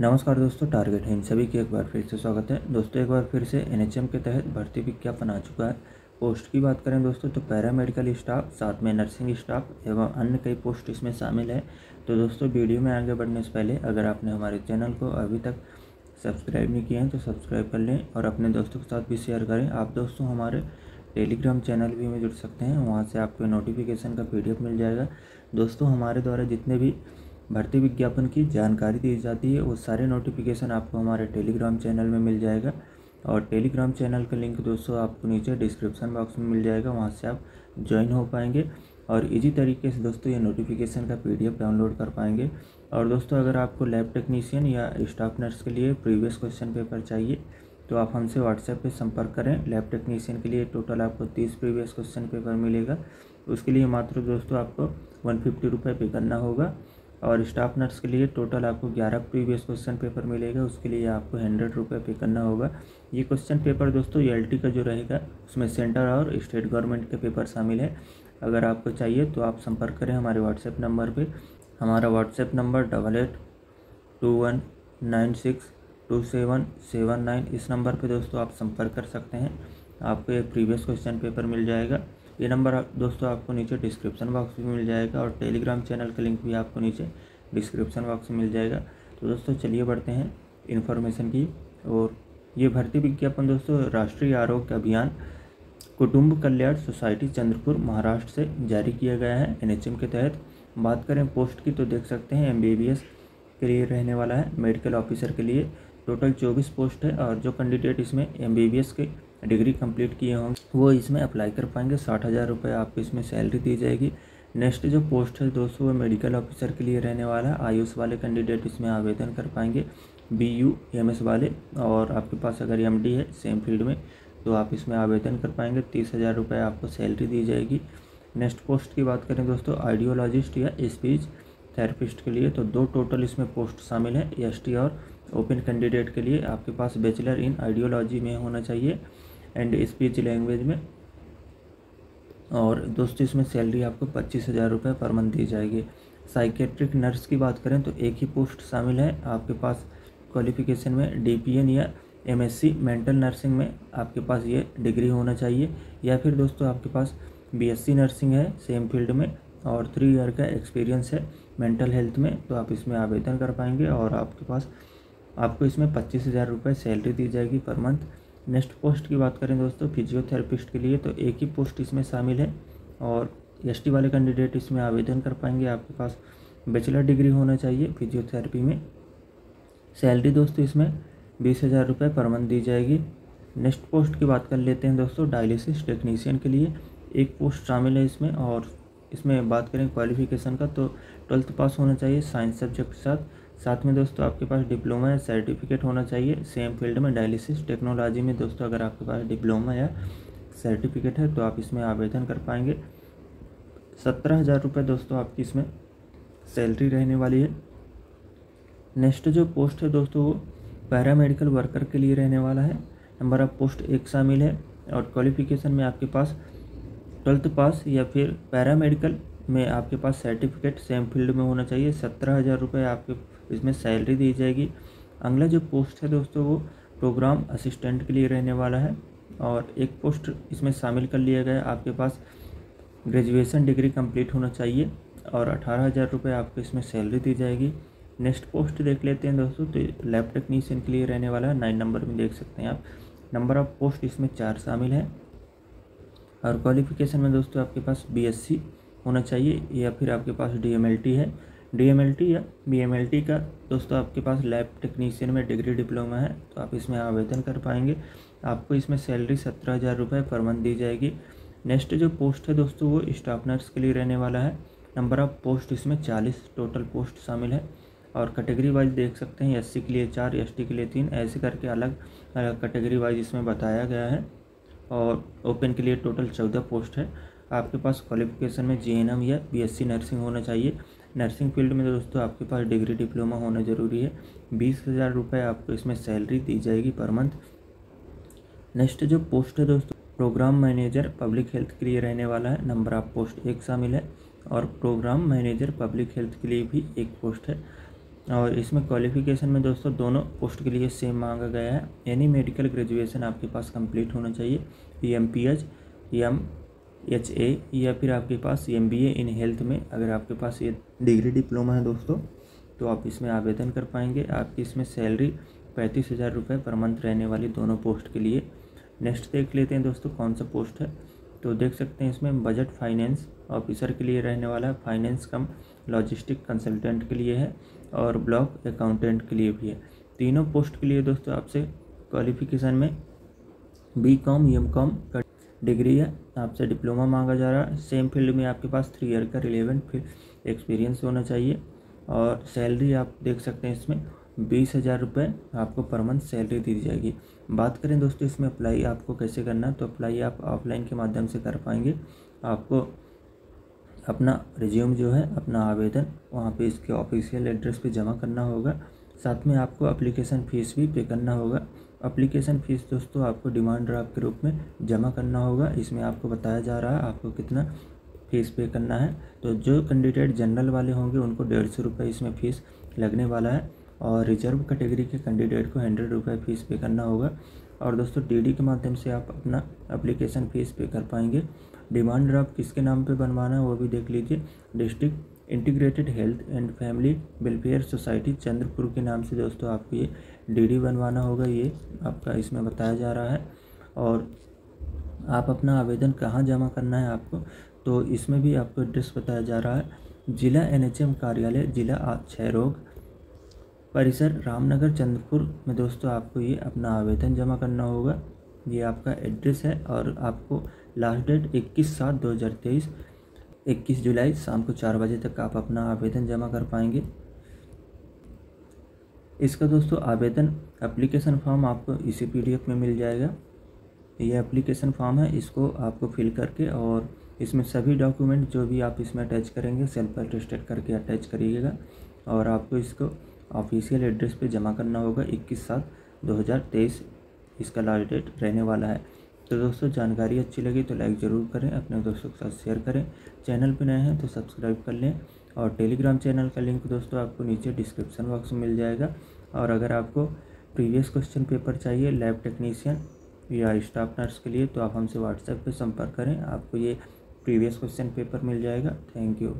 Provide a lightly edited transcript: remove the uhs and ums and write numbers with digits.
नमस्कार दोस्तों, टारगेट है इन सभी की एक बार फिर से स्वागत है। दोस्तों एक बार फिर से एनएचएम के तहत भर्ती विज्ञापन आ चुका है। पोस्ट की बात करें दोस्तों तो पैरामेडिकल स्टाफ साथ में नर्सिंग स्टाफ एवं अन्य कई पोस्ट इसमें शामिल है। तो दोस्तों वीडियो में आगे बढ़ने से पहले अगर आपने हमारे चैनल को अभी तक सब्सक्राइब नहीं किया है तो सब्सक्राइब कर लें और अपने दोस्तों के साथ भी शेयर करें। आप दोस्तों हमारे टेलीग्राम चैनल भी में जुड़ सकते हैं, वहाँ से आपको नोटिफिकेशन का पीडीएफ मिल जाएगा। दोस्तों हमारे द्वारा जितने भी भर्ती विज्ञापन की जानकारी दी जाती है वो सारे नोटिफिकेशन आपको हमारे टेलीग्राम चैनल में मिल जाएगा और टेलीग्राम चैनल का लिंक दोस्तों आपको नीचे डिस्क्रिप्शन बॉक्स में मिल जाएगा, वहाँ से आप ज्वाइन हो पाएंगे और इजी तरीके से दोस्तों ये नोटिफिकेशन का पीडीएफ डाउनलोड कर पाएंगे। और दोस्तों अगर आपको लैब टेक्नीशियन या स्टाफ नर्स के लिए प्रीवियस क्वेश्चन पेपर चाहिए तो आप हमसे व्हाट्सएप पे संपर्क करें। लैब टेक्नीशियन के लिए टोटल आपको 30 प्रीवियस क्वेश्चन पेपर मिलेगा, उसके लिए मात्र दोस्तों आपको 150 रुपये पे करना होगा। और स्टाफ नर्स के लिए टोटल आपको 11 प्रीवियस क्वेश्चन पेपर मिलेगा, उसके लिए आपको 100 रुपये पे करना होगा। ये क्वेश्चन पेपर दोस्तों ELT का जो रहेगा उसमें सेंटर और स्टेट गवर्नमेंट के पेपर शामिल है। अगर आपको चाहिए तो आप संपर्क करें हमारे व्हाट्सएप नंबर पर। हमारा व्हाट्सएप नंबर 8821962779, इस नंबर पे दोस्तों आप संपर्क कर सकते हैं, आपको ये प्रीवियस क्वेश्चन पेपर मिल जाएगा। ये नंबर दोस्तों आपको नीचे डिस्क्रिप्शन बॉक्स में मिल जाएगा और टेलीग्राम चैनल का लिंक भी आपको नीचे डिस्क्रिप्शन बॉक्स में मिल जाएगा। तो दोस्तों चलिए बढ़ते हैं इन्फॉर्मेशन की। और ये भर्ती विज्ञापन दोस्तों राष्ट्रीय आरोग्य अभियान कुटुम्ब कल्याण सोसाइटी चंद्रपुर महाराष्ट्र से जारी किया गया है NHM के तहत। बात करें पोस्ट की तो देख सकते हैं MBBS के लिए रहने वाला है, मेडिकल ऑफिसर के लिए टोटल 24 पोस्ट है और जो कैंडिडेट इसमें MBBS के डिग्री कंप्लीट किए होंगे वो इसमें अप्लाई कर पाएंगे। 60,000 रुपये आपको इसमें सैलरी दी जाएगी। नेक्स्ट जो पोस्ट है दोस्तों वो मेडिकल ऑफिसर के लिए रहने वाला है। आयुष वाले कैंडिडेट इसमें आवेदन कर पाएंगे, BUMS वाले, और आपके पास अगर MD है सेम फील्ड में तो आप इसमें आवेदन कर पाएंगे। 30,000 रुपये आपको सैलरी दी जाएगी। नेक्स्ट पोस्ट की बात करें दोस्तों आइडियोलॉजिस्ट या फिजियोथेरेपिस्ट के लिए तो दो टोटल इसमें पोस्ट शामिल है। ST और ओपन कैंडिडेट के लिए आपके पास बैचलर इन आइडियोलॉजी में होना चाहिए एंड स्पीच लैंग्वेज में, और दोस्तों इसमें सैलरी आपको 25,000 रुपये पर मंथ दी जाएगी। साइकेट्रिक नर्स की बात करें तो एक ही पोस्ट शामिल है। आपके पास क्वालिफिकेशन में DPN या MSc मेंटल नर्सिंग में आपके पास ये डिग्री होना चाहिए, या फिर दोस्तों आपके पास BSc नर्सिंग है सेम फील्ड में और 3 ईयर का एक्सपीरियंस है मेंटल हेल्थ में, तो आप इसमें आवेदन कर पाएंगे और आपके पास आपको इसमें 25,000 रुपये सैलरी दी जाएगी पर मंथ। नेक्स्ट पोस्ट की बात करें दोस्तों फिजियोथेरेपिस्ट के लिए तो एक ही पोस्ट इसमें शामिल है और ST वाले कैंडिडेट इसमें आवेदन कर पाएंगे। आपके पास बैचलर डिग्री होना चाहिए फिजियोथेरेपी में। सैलरी दोस्तों इसमें 20,000 रुपये पर मंथ दी जाएगी। नेक्स्ट पोस्ट की बात कर लेते हैं दोस्तों डायलिसिस टेक्नीशियन के लिए एक पोस्ट शामिल है इसमें, और इसमें बात करें क्वालिफिकेशन का तो 12th पास होना चाहिए साइंस सब्जेक्ट के साथ में दोस्तों आपके पास डिप्लोमा या सर्टिफिकेट होना चाहिए सेम फील्ड में डायलिसिस टेक्नोलॉजी में। दोस्तों अगर आपके पास डिप्लोमा या सर्टिफिकेट है तो आप इसमें आवेदन कर पाएंगे। 17,000 रुपये दोस्तों आपकी इसमें सैलरी रहने वाली है। नेक्स्ट जो पोस्ट है दोस्तों वो पैरामेडिकल वर्कर के लिए रहने वाला है। नंबर ऑफ पोस्ट एक शामिल है और क्वालिफिकेशन में आपके पास 12th पास या फिर पैरामेडिकल में आपके पास सर्टिफिकेट सेम फील्ड में होना चाहिए। 17,000 रुपये आपके इसमें सैलरी दी जाएगी। अगला जो पोस्ट है दोस्तों वो प्रोग्राम असिस्टेंट के लिए रहने वाला है और एक पोस्ट इसमें शामिल कर लिया गया। आपके पास ग्रेजुएशन डिग्री कंप्लीट होना चाहिए और 18,000 रुपये आपको इसमें सैलरी दी जाएगी। नेक्स्ट पोस्ट देख लेते हैं दोस्तों तो लैब टेक्नीशियन के लिए रहने वाला है। 9 नंबर में देख सकते हैं आप। नंबर ऑफ पोस्ट इसमें 4 शामिल है और क्वालिफिकेशन में दोस्तों आपके पास BSc होना चाहिए या फिर आपके पास DMLT है। DMLT या BMLT का दोस्तों आपके पास लैब टेक्नीशियन में डिग्री डिप्लोमा है तो आप इसमें आवेदन कर पाएंगे। आपको इसमें सैलरी 17,000 रुपये पर मंथ दी जाएगी। नेक्स्ट जो पोस्ट है दोस्तों वो स्टाफ नर्स के लिए रहने वाला है। नंबर ऑफ पोस्ट इसमें 40 टोटल पोस्ट शामिल है और कैटेगरी वाइज देख सकते हैं SC के लिए 4, ST के लिए 3, ऐसे करके अलग अलग कैटेगरी वाइज इसमें बताया गया है। और ओपन के लिए टोटल 14 पोस्ट है। आपके पास क्वालिफिकेशन में GNM या BSc नर्सिंग होना चाहिए। नर्सिंग फील्ड में दोस्तों आपके पास डिग्री डिप्लोमा होना ज़रूरी है। 20,000 रुपये आपको इसमें सैलरी दी जाएगी पर मंथ। नेक्स्ट जो पोस्ट है दोस्तों प्रोग्राम मैनेजर पब्लिक हेल्थ के लिए रहने वाला है। नंबर ऑफ पोस्ट 1 शामिल है और प्रोग्राम मैनेजर पब्लिक हेल्थ के लिए भी 1 पोस्ट है। और इसमें क्वालिफ़िकेशन में दोस्तों दोनों पोस्ट के लिए सेम मांगा गया है, यानी मेडिकल ग्रेजुएशन आपके पास कंप्लीट होना चाहिए, MPH, MHA या फिर आपके पास MBA इन हेल्थ में अगर आपके पास ये डिग्री डिप्लोमा है दोस्तों तो आप इसमें आवेदन कर पाएंगे। आपकी इसमें सैलरी 35,000 रुपये पर मंथ रहने वाली दोनों पोस्ट के लिए। नेक्स्ट देख लेते हैं दोस्तों कौन सा पोस्ट है, तो देख सकते हैं इसमें बजट फाइनेंस ऑफिसर के लिए रहने वाला है, फाइनेंस कम लॉजिस्टिक कंसल्टेंट के लिए है और ब्लॉक अकाउंटेंट के लिए भी है। तीनों पोस्ट के लिए दोस्तों आपसे क्वालिफ़िकेशन में BCom, MCom का डिग्री है, आपसे डिप्लोमा मांगा जा रहा है, सेम फील्ड में आपके पास 3 ईयर का रिलेवेंट फील्ड एक्सपीरियंस होना चाहिए और सैलरी आप देख सकते हैं इसमें 20,000 रुपये आपको पर मंथ सैलरी दी जाएगी। बात करें दोस्तों इसमें अप्लाई आपको कैसे करना, तो अप्लाई आप ऑफलाइन के माध्यम से कर पाएंगे। आपको अपना रिज्यूम जो है, अपना आवेदन वहाँ पे इसके ऑफिशियल एड्रेस पे जमा करना होगा, साथ में आपको एप्लीकेशन फ़ीस भी पे करना होगा। एप्लीकेशन फ़ीस दोस्तों आपको डिमांड ड्राफ्ट के रूप में जमा करना होगा, इसमें आपको बताया जा रहा है आपको कितना फ़ीस पे करना है। तो जो कैंडिडेट जनरल वाले होंगे उनको 150 रुपये इसमें फ़ीस लगने वाला है और रिजर्व कैटेगरी के कैंडिडेट को 100 रुपये फ़ीस पे करना होगा। और दोस्तों डीडी के माध्यम से आप अपना एप्लीकेशन फ़ीस पे कर पाएंगे। डिमांड ड्राफ्ट किसके नाम पे बनवाना है वो भी देख लीजिए, district integrated health and family welfare society Chandrapur के नाम से दोस्तों आपको ये DD बनवाना होगा, ये आपका इसमें बताया जा रहा है। और आप अपना आवेदन कहाँ जमा करना है आपको, तो इसमें भी आपको एड्रेस बताया जा रहा है, जिला NHM कार्यालय जिला क्षय रोग परिसर रामनगर चंद्रपुर में दोस्तों आपको ये अपना आवेदन जमा करना होगा। ये आपका एड्रेस है और आपको लास्ट डेट 21/7/2023 21 जुलाई शाम को 4 बजे तक आप अपना आवेदन जमा कर पाएंगे। इसका दोस्तों आवेदन एप्लीकेशन फॉर्म आपको इसी PDF में मिल जाएगा। ये एप्लीकेशन फॉर्म है, इसको आपको फिल करके और इसमें सभी डॉक्यूमेंट जो भी आप इसमें अटैच करेंगे सेल्फ अटेस्टेड करके अटैच करिएगा और आपको इसको ऑफिशियल एड्रेस पे जमा करना होगा। 21/7/2023 इसका लास्ट डेट रहने वाला है। तो दोस्तों जानकारी अच्छी लगी तो लाइक ज़रूर करें, अपने दोस्तों के साथ शेयर करें, चैनल पे नए हैं तो सब्सक्राइब कर लें और टेलीग्राम चैनल का लिंक दोस्तों आपको नीचे डिस्क्रिप्शन बॉक्स में मिल जाएगा। और अगर आपको प्रीवियस क्वेश्चन पेपर चाहिए लैब टेक्नीशियन या स्टाफ नर्स के लिए तो आप हमसे WhatsApp पर संपर्क करें, आपको ये प्रीवियस क्वेश्चन पेपर मिल जाएगा। Thank you.